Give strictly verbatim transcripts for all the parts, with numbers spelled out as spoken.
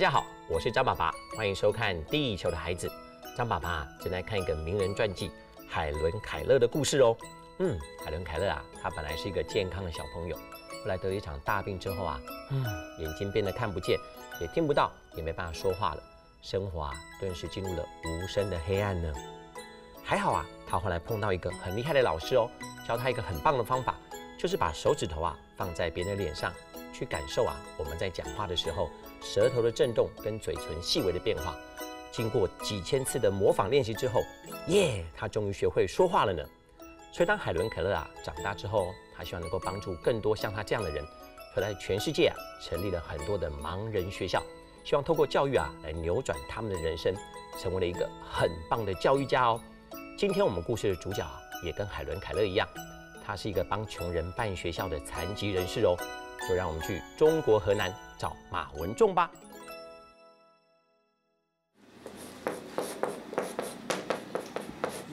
大家好，我是张爸爸，欢迎收看《地球的孩子》。张爸爸正在看一个名人传记，海伦·凯勒的故事哦。嗯，海伦·凯勒啊，他本来是一个健康的小朋友，后来得了一场大病之后啊，嗯，眼睛变得看不见，也听不到，也没办法说话了，生活啊顿时进入了无声的黑暗呢。还好啊，他后来碰到一个很厉害的老师哦，教他一个很棒的方法，就是把手指头啊放在别人的脸上。 去感受啊，我们在讲话的时候，舌头的震动跟嘴唇细微的变化。经过几千次的模仿练习之后，耶，他终于学会说话了呢。所以当海伦·凯勒啊长大之后，他希望能够帮助更多像他这样的人，所以在全世界啊成立了很多的盲人学校，希望透过教育啊来扭转他们的人生，成为了一个很棒的教育家哦。今天我们故事的主角啊，也跟海伦·凯勒一样，他是一个帮穷人办学校的残疾人士哦。 就让我们去中国河南找马文仲吧。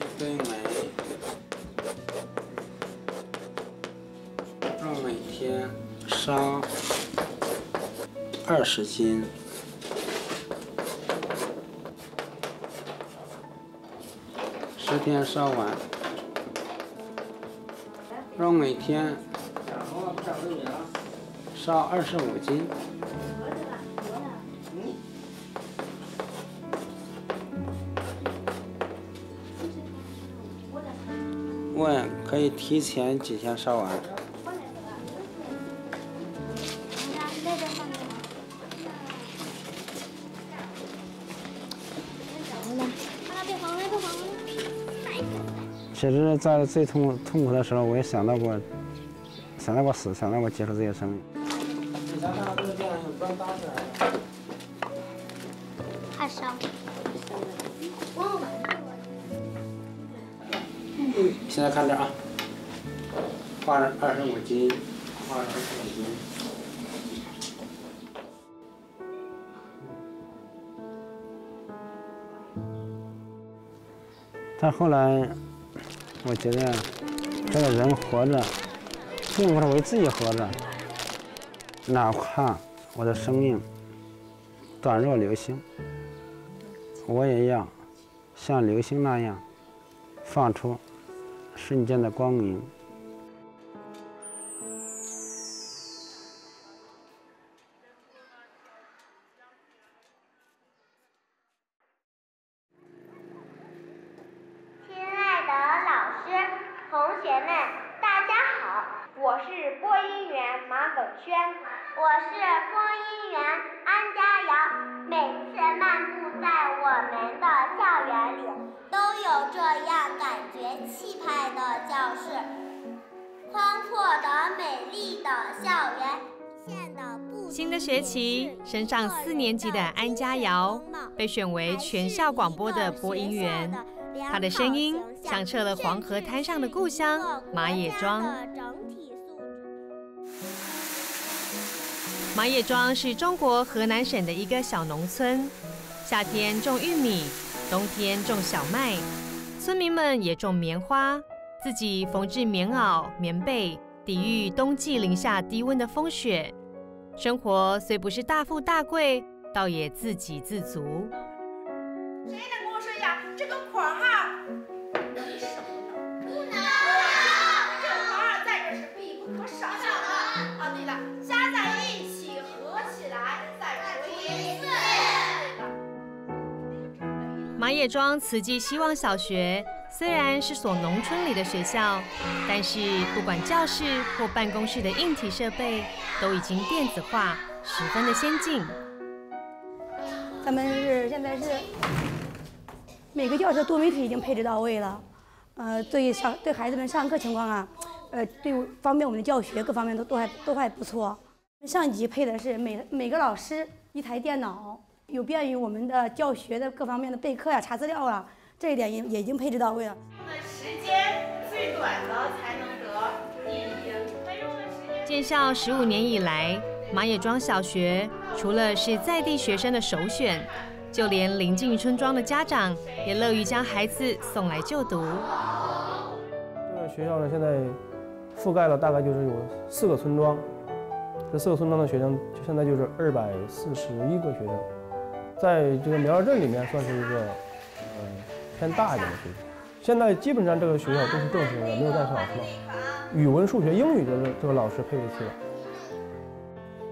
一杯梅，我每天烧二十斤，十天烧完，让每天。 烧二十五斤。问可以提前几天烧完？其实，在最痛痛苦的时候，我也想到过，想到过死，想到过结束自己的生命。 怕烧。嗯，现在看这啊，花了二十五斤，花了二十五斤。但后来，我觉得这个人活着，并不是为自己活着。 哪怕我的生命短若流星，我也要像流星那样放出瞬间的光明。亲爱的老师、同学们，大家好，我是播音员马耿轩。 我是播音员安佳瑶，每次漫步在我们的校园里，都有这样感觉气派的教室，宽阔的美丽的校园。新的学期，升上四年级的安佳瑶被选为全校广播的播音员，她的声音响彻了黄河滩上的故乡马野庄。 马野庄是中国河南省的一个小农村，夏天种玉米，冬天种小麦，村民们也种棉花，自己缝制棉袄、棉被，抵御冬季零下低温的风雪。生活虽不是大富大贵，倒也自给自足。谁能跟我说一下这个口号？不能。这个口号在这是必不可少的。哦，对了，家在。 马野庄慈济希望小学虽然是所农村里的学校，但是不管教室或办公室的硬体设备都已经电子化，十分的先进。咱们是现在是每个教室多媒体已经配置到位了，呃，对小对孩子们上课情况啊，呃，对方便我们的教学各方面都都还都还不错。上级配的是每每个老师一台电脑。 有便于我们的教学的各方面的备课呀、啊、查资料啊，这一点也也已经配置到位了。那时间最短的才能得第一。建校十五年以来，马野庄小学除了是在地学生的首选，就连邻近村庄的家长也乐于将孩子送来就读。这个学校呢，现在覆盖了大概就是有四个村庄，这四个村庄的学生现在就是二百四十一个学生。在这个苗家镇里面算是一个嗯、呃、偏大一点的学校。现在基本上这个学校都是正式的，没有代课老师了。语文、数学、英语就是这个老师配备去了。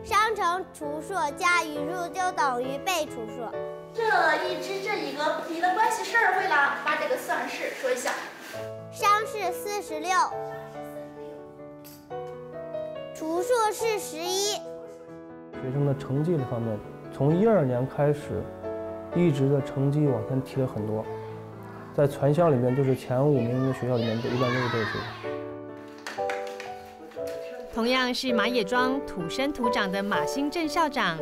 商乘除数加余数就等于被除数。这一只这一个不提的关系式儿会了，把这个算式说一下。商是四十六，除数是十一。学生的成绩的方面，从一二年开始，一直的成绩往前提了很多，在全校里面就是前五名的学校里面，一般都是这个学校。同样是马野庄土生土长的马新正校长，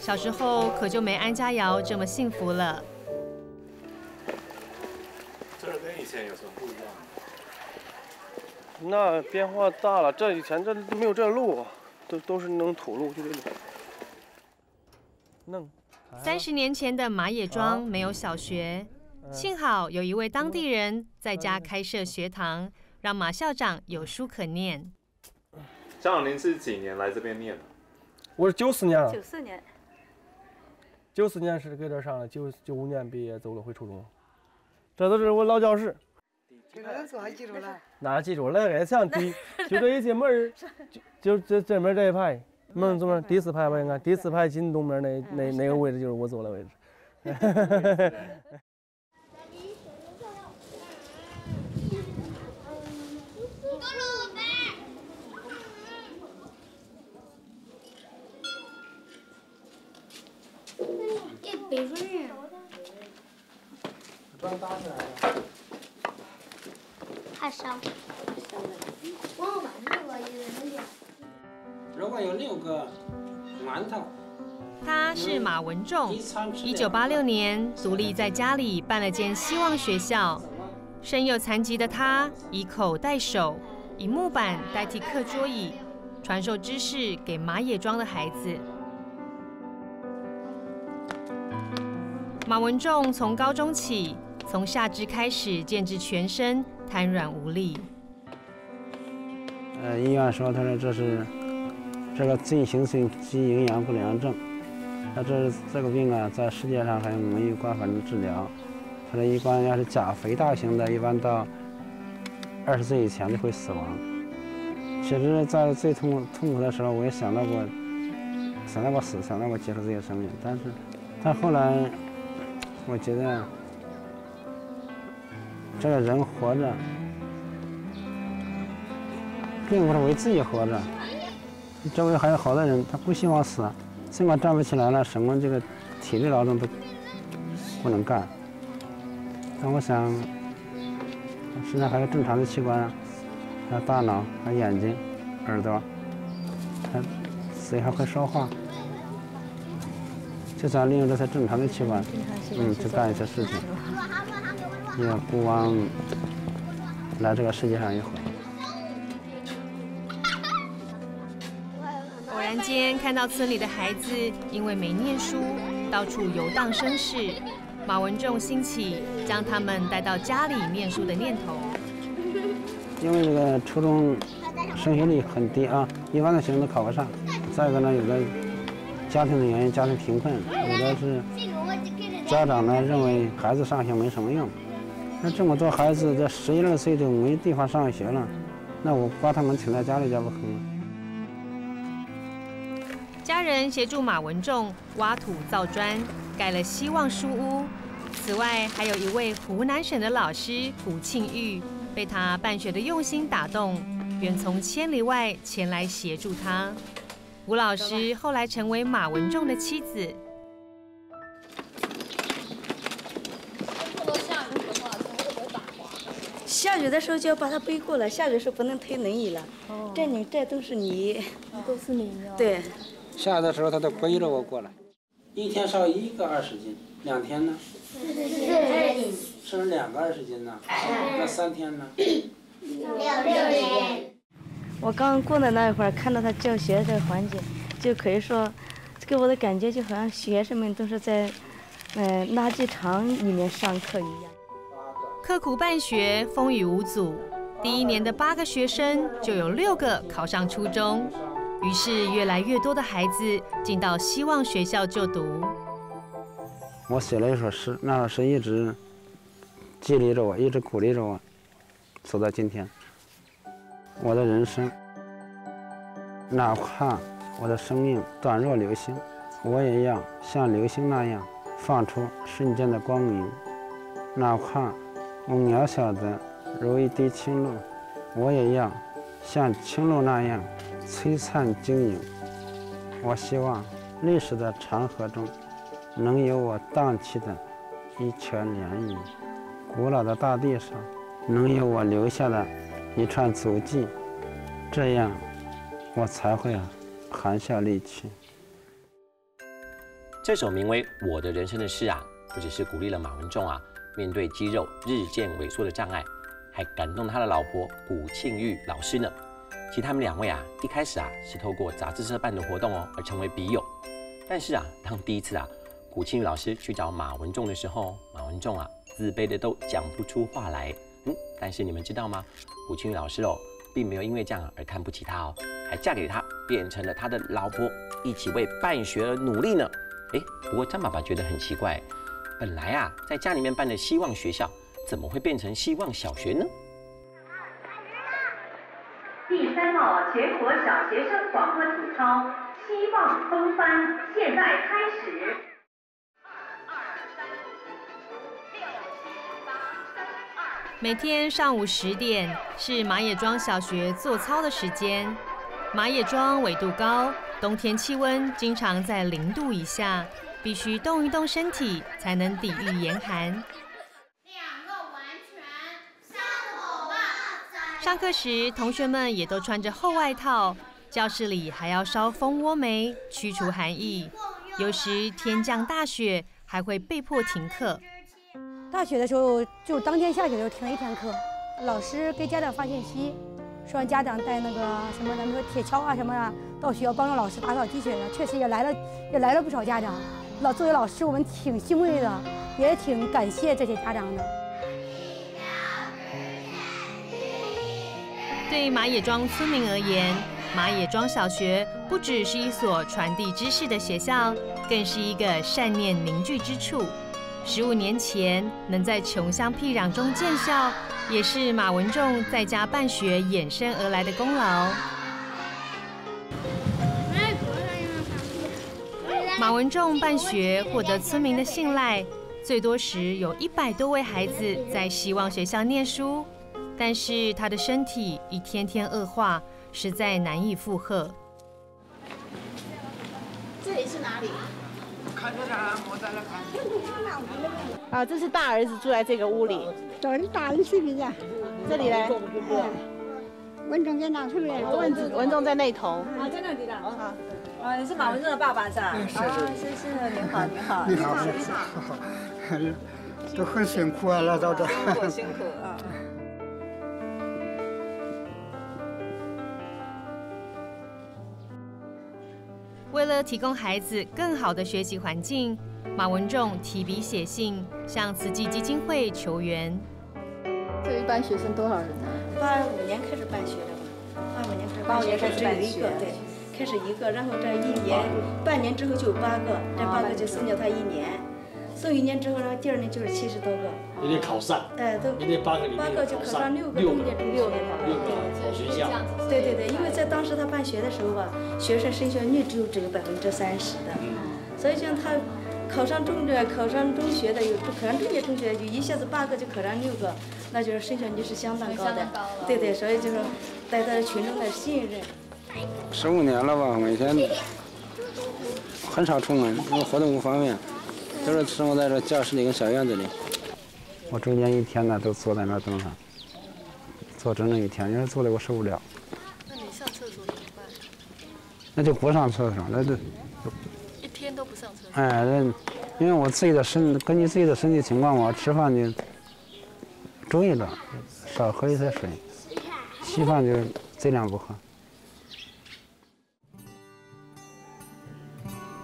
小时候可就没安家瑶这么幸福了。这跟以前有什么不一样？那变化大了，这以前这没有这路，都都是那种土路，就这种。 三十年前的马野庄没有小学，幸好有一位当地人在家开设学堂，让马校长有书可念。校长，您是几年来这边念的？我是九四年了。九四年。九四年是搁这上的，九九五年毕业走了回初中。这都是我老教室。这个人说还记住了？哪记住了？还上第，就这一进门，就就这这门这一排。 门左面第四排吧，应该第四排进东门那那那个位置就是我坐的位置。这北风人。把你打起来了。还伤。伤了。我晚上我一个人的。 如果有六个馒头，他是马文仲。一九八六年独立在家里办了间希望学校，身有残疾的他以口代手，以木板代替课桌椅，传授知识给马野庄的孩子。马文仲从高中起，从下肢开始渐至全身瘫软无力。呃，医院说，他说这是。 这个进行性及营养不良症，他这这个病啊，在世界上还没有办法能治疗。他这一般要是钾肥大型的，一般到二十岁以前就会死亡。其实，在最痛痛苦的时候，我也想到过，想到过死，想到过结束自己的生命。但是，但后来，我觉得，这个人活着，并不是为自己活着。 周围还有好多人，他不希望死，尽管站不起来了，什么这个体力劳动都不能干。但我想，身上还有正常的器官啊，还有大脑，还有眼睛、耳朵，还嘴还会说话，就想利用这些正常的器官，嗯，去干一些事情，也不枉来这个世界上一回。 突然间看到村里的孩子因为没念书，到处游荡生事，马文仲兴起将他们带到家里念书的念头。因为这个初中升学率很低啊，一般的学生都考不上。再一个呢，有的家庭的原因，家庭贫困；有的是家长呢认为孩子上学没什么用。那这么多孩子，这十一二岁就没地方上学了，那我把他们请到家里家不可以。 家人协助马文仲挖土造砖，盖了希望书屋。此外，还有一位湖南省的老师胡庆玉，被他办学的用心打动，远从千里外前来协助他。胡老师后来成为马文仲的妻子。下雨的时候就要把他背过来，下雨时候不能推轮椅了。哦、这你这都是泥，都是泥啊。对。 下的时候，他都背着我过来，一天烧一个二十斤，两天呢？剩两个二十斤呢？那三天呢？六六斤。我刚过来那一会儿，看到他教学这个环节，就可以说，给我的感觉就好像学生们都是在，呃，垃圾场里面上课一样。刻苦办学，风雨无阻。第一年的八个学生，就有六个考上初中。 于是，越来越多的孩子进到希望学校就读。我写了一首诗，那首诗一直激励着我，一直鼓励着我，走到今天。我的人生，哪怕我的生命短若流星，我也要像流星那样放出瞬间的光明；哪怕我渺小的如一滴清露，我也要像清露那样璀璨晶莹。我希望历史的长河中，能有我荡气的一泉涟漪，古老的大地上能有我留下的一串足迹，这样我才会含笑离去。这首名为《我的人生》的诗啊，不只是鼓励了马文仲啊面对肌肉日渐萎缩的障碍，还感动他的老婆古庆玉老师呢。其实他们两位啊一开始啊是透过杂志社办的活动哦而成为笔友，但是啊当第一次啊古庆玉老师去找马文仲的时候，马文仲啊自卑的都讲不出话来。嗯，但是你们知道吗？古庆玉老师哦，并没有因为这样而看不起他哦，还嫁给他，变成了他的老婆，一起为办学而努力呢。哎，不过张爸爸觉得很奇怪，本来啊在家里面办的希望学校，怎么会变成希望小学呢？第三号全国小学生广播体操《希望风帆》现在开始。每天上午十点是马野庄小学做操的时间。马野庄纬度高，冬天气温经常在零度以下，必须动一动身体才能抵御严寒。两个完全伤口吧。上课时，同学们也都穿着厚外套，教室里还要烧蜂窝煤驱除寒意。有时天降大雪，还会被迫停课。大雪的时候，就当天下雪就停了一天课。老师给家长发信息，说让家长带那个什么，咱们说铁锹啊什么啊，到学校帮助老师打扫积雪的。确实也来了，也来了不少家长。老作为老师，我们挺欣慰的，也挺感谢这些家长的。对马野庄村民而言，马野庄小学不只是一所传递知识的学校，更是一个善念凝聚之处。十五年前，能在穷乡僻壤中建校，也是马文仲在家办学衍生而来的功劳。马文仲办学获得村民的信赖，最多时有一百多位孩子在希望学校念书，但是他的身体一天天恶化，实在难以负荷。这里是哪里？看着他，我在那看。啊，这是大儿子住在这个屋里。找人打人去不呀？这里嘞。文仲在哪处嘞？文文仲在那头。啊，在那里的。啊啊，你是马文仲的爸爸是吧？是是是。你好，你好。你好，你好。都很辛苦啊，老早的。辛苦辛苦啊。为了提供孩子更好的学习环境，马文仲提笔写信向慈济基金会求援。这一班学生多少人呢？八五年开始办学的嘛，八五年开始办学，开始办学，对，开始一个，然后这一年、半年之后就有八个，这八个就送掉他一年，送一年之后，然后第二年就是七十多个。人家考上，哎，都人家八个里面八个就考上六个，中间中六个。对对对，因为在当时他办学的时候吧，学生升学率只有只有百分之三十的，所以像他考上中学、考上中学的有，考上中学中学有一下子八个就考上六个，那就是升学率是相当高的。对对，所以就是对他群众的信任。十五年了吧，每天很少出门，因为活动不方便，都是生活在这教室里跟小院子里。我中间一天呢都坐在那等他。坐整整一天，因为坐的我受不了。那你上厕所怎么办？那就不上厕所，那就一天都不上厕所。哎，那因为我自己的身，根据自己的身体情况，我吃饭就注意着，少喝一些水，稀饭就尽量不喝。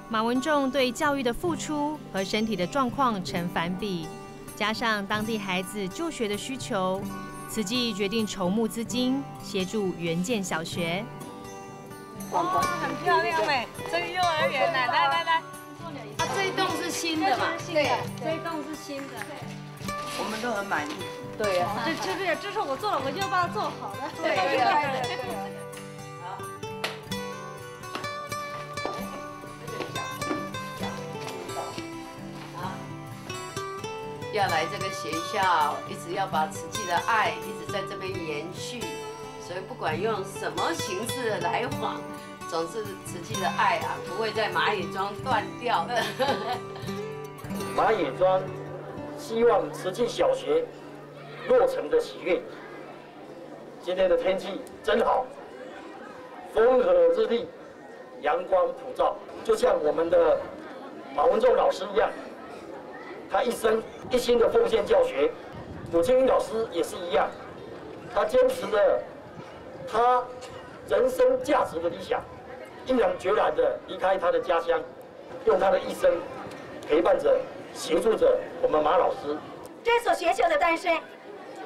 马文仲对教育的付出和身体的状况成反比，加上当地孩子就学的需求。慈济决定筹募资金，协助援建小学。哇，很漂亮哎！这个幼儿园呢，来来来，它这一栋是新的嘛，对，这一栋是新的，我们都很满意。对呀，这就是这是我做了，我就要把它做好了。对对对对。好。要来这个学校，一直要把慈济的爱一直在这边延续，所以不管用什么形式来访。 总是慈济的爱啊，不会在马眼庄断掉的。马眼庄希望慈济小学落成的喜悦。今天的天气真好，风和日丽，阳光普照，就像我们的马文仲老师一样，他一生一心的奉献教学。鲁清云老师也是一样，他坚持了他人生价值的理想。 毅然决然地离开他的家乡，用他的一生陪伴着、协助着我们马老师。这所学校的诞生，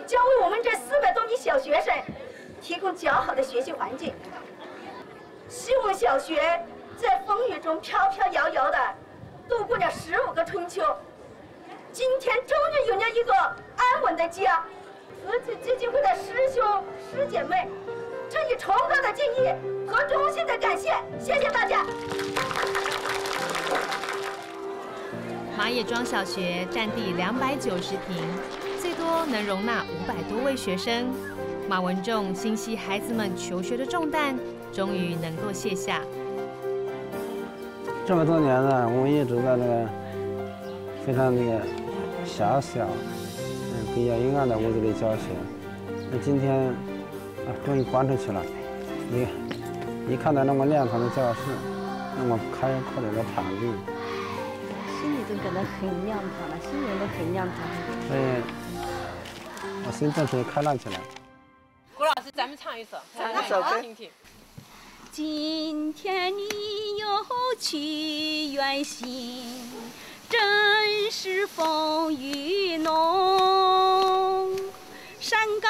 将为我们这四百多名小学生提供较好的学习环境，使我们小学在风雨中飘飘摇摇地度过了十五个春秋。今天终于有了一个安稳的家。慈济基金会的师兄师姐们，致以崇高的敬意。 和衷心的感谢，谢谢大家。马眼庄小学占地两百九十坪，最多能容纳五百多位学生。马文仲心系孩子们求学的重担，终于能够卸下。这么多年了，我们一直在那个非常那个狭小、嗯比较阴暗的屋子里教学。那今天啊，终于搬出去了，你看。 一看到那么亮堂的教室，那么开阔的一个场地，心里就感到很亮堂了，心里都很亮堂。所以，我心顿时开朗起来。郭老师，咱们唱一首，唱一首歌听听。今天你有起远行，真是风雨浓，山高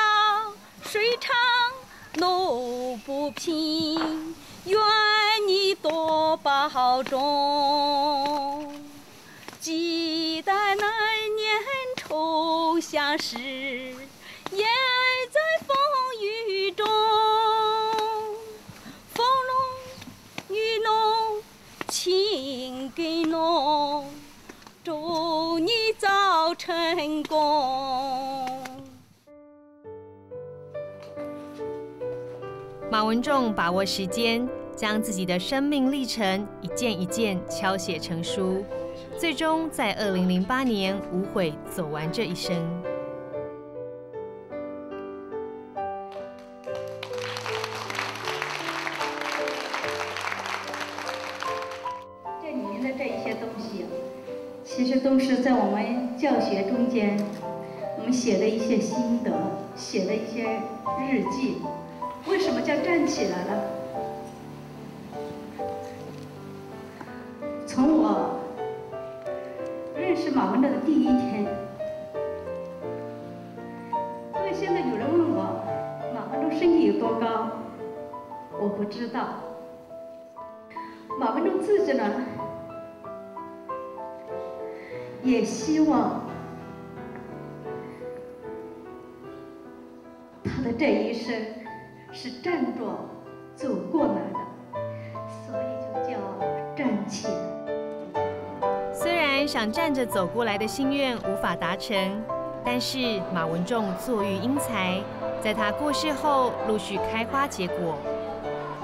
水长。 路不平，愿你多保重。记得那年初相识，也在风雨中。风浓雨浓，情更浓。祝你早成功。 马文仲把握时间，将自己的生命历程一件一件敲写成书，最终在二零零八年无悔走完这一生。这里面的这一些东西，其实都是在我们教学中间，我们写的一些心得，写的一些日记。 为什么叫站起来了？从我认识马文仲的第一天，因为现在有人问我马文仲身体有多高，我不知道。马文仲自己呢，也希望他的这一生。 是站着走过来的，所以就叫站起来。虽然想站着走过来的心愿无法达成，但是马文仲坐育英才，在他过世后陆续开花结果。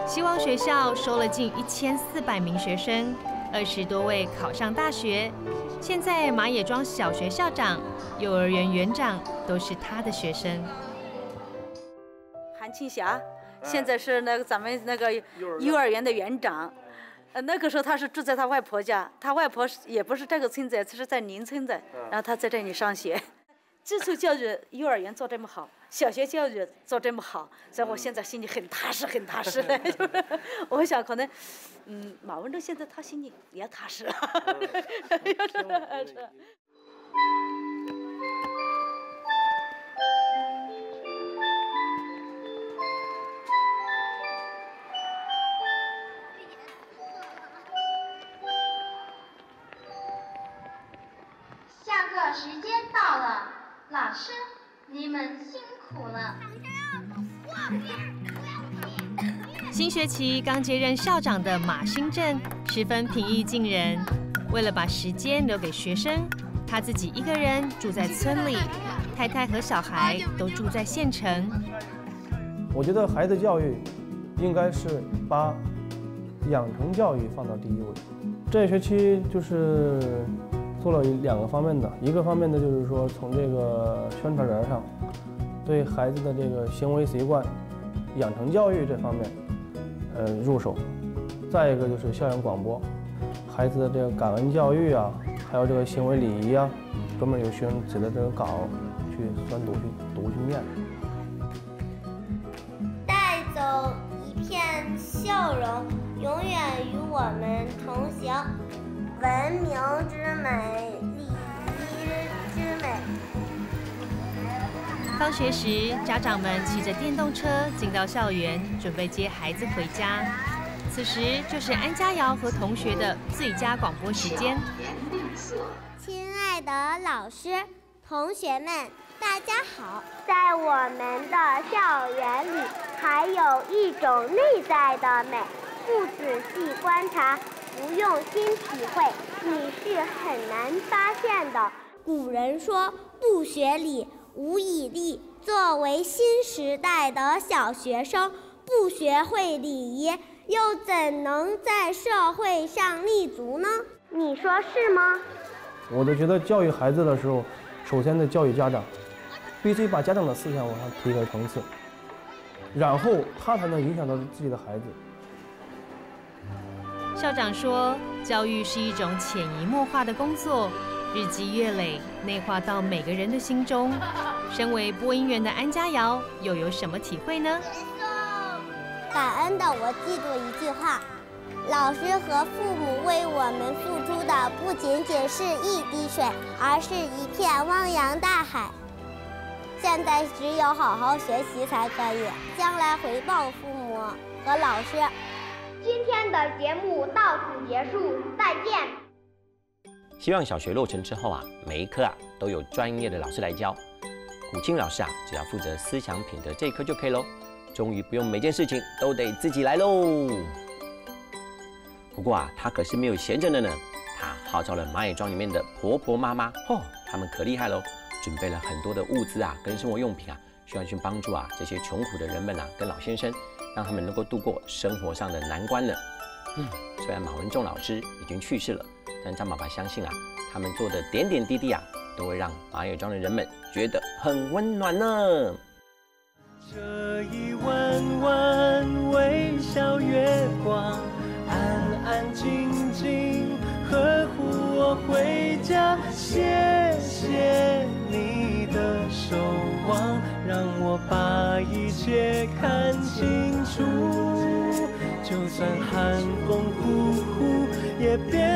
希望学校收了近一千四百名学生，二十多位考上大学。现在马眼庄小学校长、幼儿园园长都是他的学生。 韩庆霞现在是那个咱们那个幼儿园的园长，呃，那个时候他是住在他外婆家，他外婆也不是这个村子，是在邻村的，然后他在这里上学。基础教育幼儿园做这么好，小学教育做这么好，所以我现在心里很踏实，很踏实的。我想可能，嗯，马文仲现在他心里也踏实了。苦了。新学期刚接任校长的马新正十分平易近人，为了把时间留给学生，他自己一个人住在村里，太太和小孩都住在县城。我觉得孩子教育应该是把养成教育放到第一位。这学期就是做了两个方面的，一个方面的就是说从这个宣传栏上对孩子的这个行为习惯、养成教育这方面，呃入手；再一个就是校园广播，孩子的这个感恩教育啊，还有这个行为礼仪啊，专门有学生写的这个稿去专读去读去念。 笑容永远与我们同行，文明之美，礼仪之美。放学时，家长们骑着电动车进到校园，准备接孩子回家。此时就是安家瑶和同学的最佳广播时间。亲爱的老师、同学们，大家好！在我们的校园里， 还有一种内在的美，不仔细观察，不用心体会，你是很难发现的。古人说“不学礼，无以立”。作为新时代的小学生，不学会礼仪，又怎能在社会上立足呢？你说是吗？我就觉得教育孩子的时候，首先得教育家长，必须把家长的思想往上提一个层次。 然后他才能影响到自己的孩子。校长说，教育是一种潜移默化的工作，日积月累，内化到每个人的心中。身为播音员的安家瑶，又有什么体会呢？感恩的，我记住一句话：老师和父母为我们付出的不仅仅是一滴水，而是一片汪洋大海。 现在只有好好学习才可以，将来回报父母和老师。今天的节目到此结束，再见。希望小学落成之后啊，每一科啊都有专业的老师来教。古青老师啊，只要负责思想品德这一科就可以喽。终于不用每件事情都得自己来喽。不过啊，他可是没有闲着的呢，他号召了蚂蚁庄里面的婆婆妈妈，哦，他们可厉害喽。 准备了很多的物资啊，跟生活用品啊，需要去帮助啊这些穷苦的人们啊，跟老先生，让他们能够度过生活上的难关了。嗯，虽然马文仲老师已经去世了，但张爸爸相信啊，他们做的点点滴滴啊，都会让蚂蚁庄的人们觉得很温暖呢。这一弯弯微笑月光，安安静静呵护我回家，谢谢。 你的守望，让我把一切看清楚，就算寒风呼呼，也别。